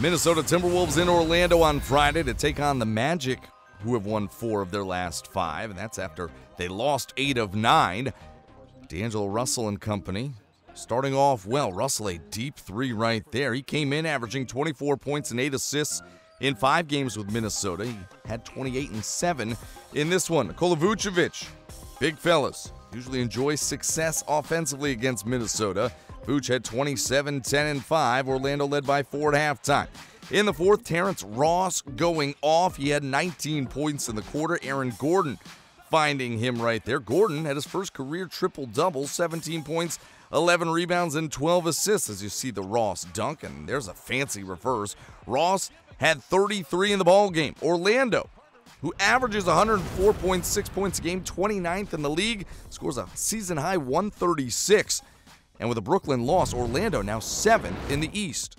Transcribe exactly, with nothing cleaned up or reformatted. Minnesota Timberwolves in Orlando on Friday to take on the Magic, who have won four of their last five, and that's after they lost eight of nine. D'Angelo Russell and company starting off well. Russell, a deep three right there. He came in averaging twenty-four points and eight assists in five games with Minnesota. He had twenty-eight and seven in this one. Nikola Vucevic, big fellas, usually enjoys success offensively against Minnesota. Vuce had twenty-seven, ten, and five. Orlando led by four at halftime. In the fourth, Terrence Ross going off. He had nineteen points in the quarter. Aaron Gordon finding him right there. Gordon had his first career triple-double, seventeen points, eleven rebounds, and twelve assists, as you see the Ross dunk, and there's a fancy reverse. Ross had thirty-three in the ballgame. Orlando, who averages one hundred four point six points a game, twenty-ninth in the league, scores a season-high one thirty-six. And with a Brooklyn loss, Orlando now seventh in the East.